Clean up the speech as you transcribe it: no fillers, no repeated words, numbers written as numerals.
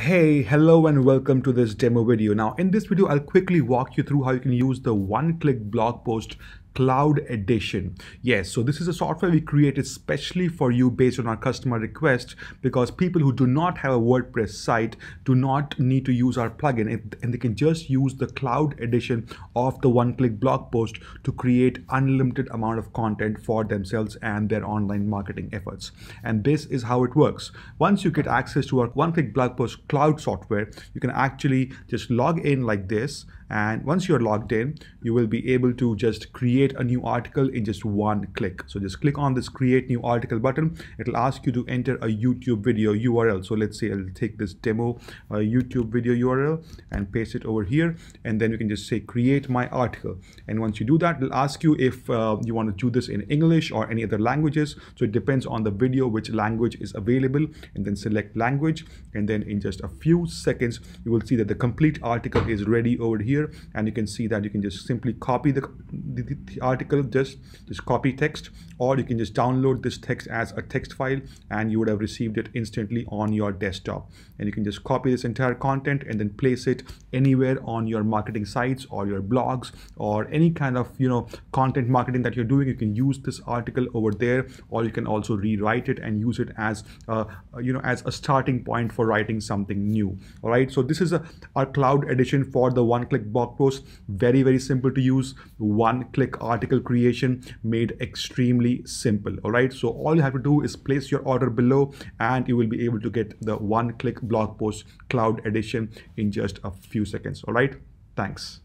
Hey, hello and welcome to this demo video. Now in this video, I'll quickly walk you through how you can use the one-click blog post Cloud edition. Yes, so this is a software we created specially for you based on our customer request, because people who do not have a WordPress site do not need to use our plugin, and they can just use the Cloud edition of the one-click blog post to create unlimited amount of content for themselves and their online marketing efforts. And this is how it works. Once you get access to our one-click blog post Cloud software, you can actually just log in like this, and once you're logged in, you will be able to just create a new article in just one click. So just click on this create new article button. It'll ask you to enter a YouTube video URL. So let's say I'll take this demo YouTube video URL and paste it over here, and then you can just say create my article. And once you do that, it'll ask you if you want to do this in English or any other languages. So it depends on the video which language is available, and then select language. And then in just a few seconds, you will see that the complete article is ready over here. And you can see that you can just simply copy the article, just copy text, or you can just download this text as a text file, and you would have received it instantly on your desktop. And you can just copy this entire content and then place it anywhere on your marketing sites or your blogs or any kind of content marketing that you're doing. You can use this article over there, or you can also rewrite it and use it as as a starting point for writing something new. All right, so this is our Cloud edition for the one-click blog post. Very, very simple to use. One-click article creation made extremely simple. All right, so all you have to do is place your order below, and you will be able to get the one-click blog post Cloud edition in just a few seconds. All right, thanks.